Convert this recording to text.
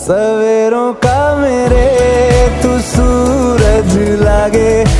सवेरों का मेरे तू सूरज लागे।